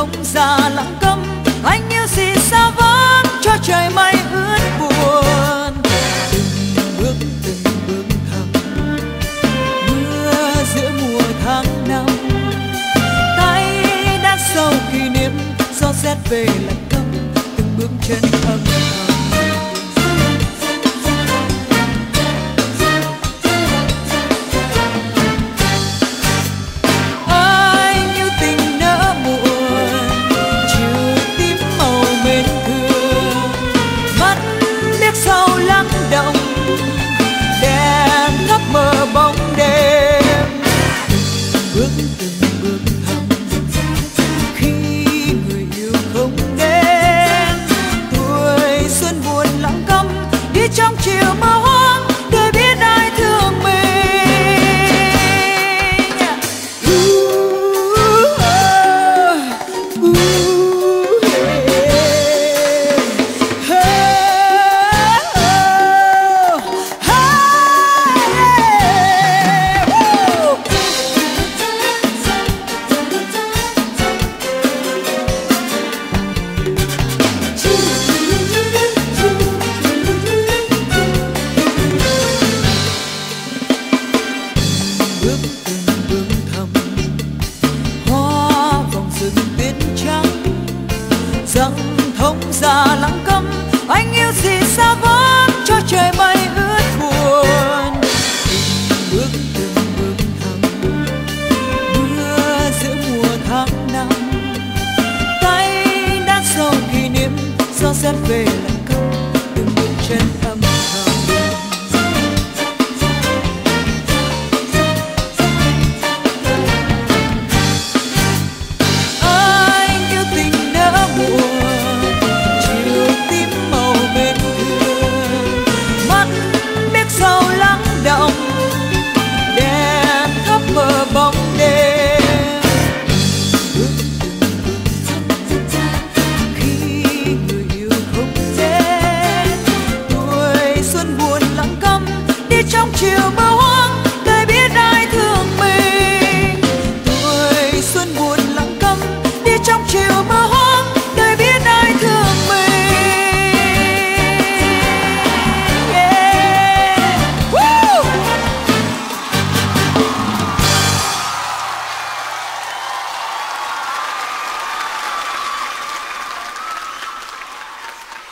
ông già lặng câm, anh yêu gì xa vắng cho trời mây ướt buồn. Từng bước thầm mưa giữa mùa tháng năm, tay đã sâu kỷ niệm gió rét về lạnh câm. Từng bước chân âm thầm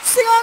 xin ơn